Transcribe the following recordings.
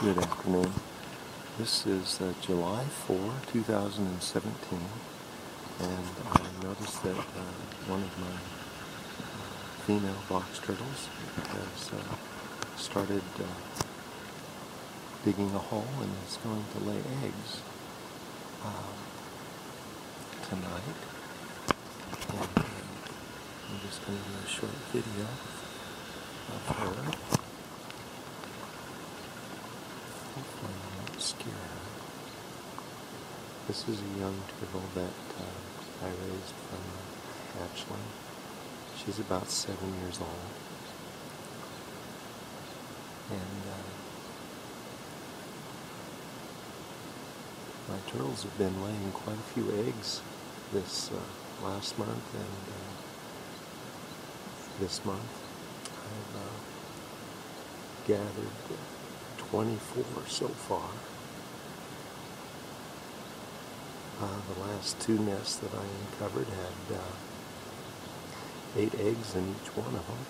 Good afternoon. This is July 4, 2017, and I noticed that one of my female box turtles has started digging a hole and is going to lay eggs tonight. And I'm just going to do a short video of her. Scare her. This is a young turtle that I raised from a hatchling. She's about 7 years old, and my turtles have been laying quite a few eggs this last month and this month. I've gathered 24 so far. The last two nests that I uncovered had 8 eggs in each one of them,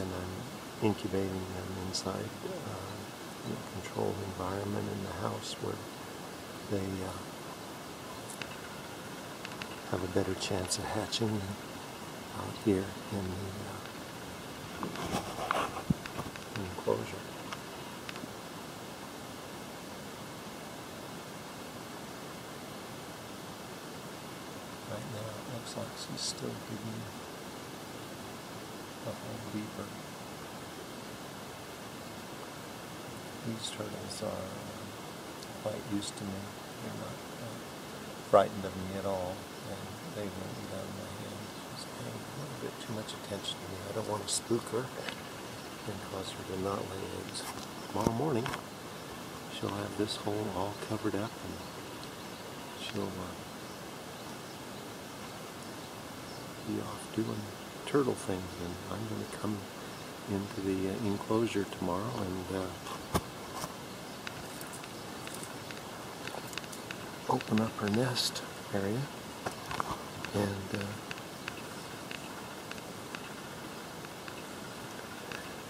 and I'm incubating them inside in a controlled environment in the house where they have a better chance of hatching than out here in the enclosure. Right now it looks like she's still digging a hole deeper. These turtles are quite used to me. They're not frightened of me at all, and they won't get out of my hands. She's paying a little bit too much attention to me. I don't want to spook her and cause her to not lay eggs. Tomorrow morning she'll have this hole all covered up, and she'll be off doing turtle things, and I'm going to come into the enclosure tomorrow and open up her nest area and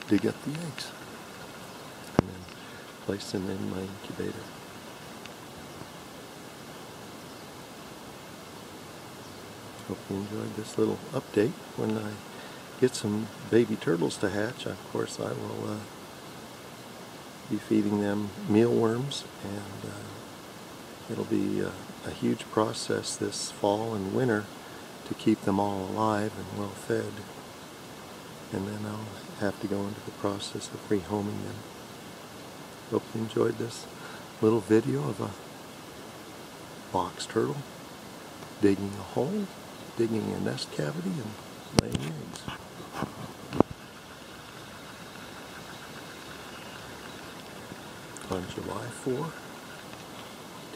dig up the eggs and then place them in my incubator. Hope you enjoyed this little update. When I get some baby turtles to hatch, of course I will be feeding them mealworms, and it'll be a huge process this fall and winter to keep them all alive and well fed. And then I'll have to go into the process of rehoming them. Hope you enjoyed this little video of a box turtle digging a hole, digging a nest cavity, and laying eggs. On July 4,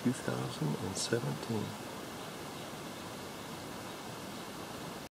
2017.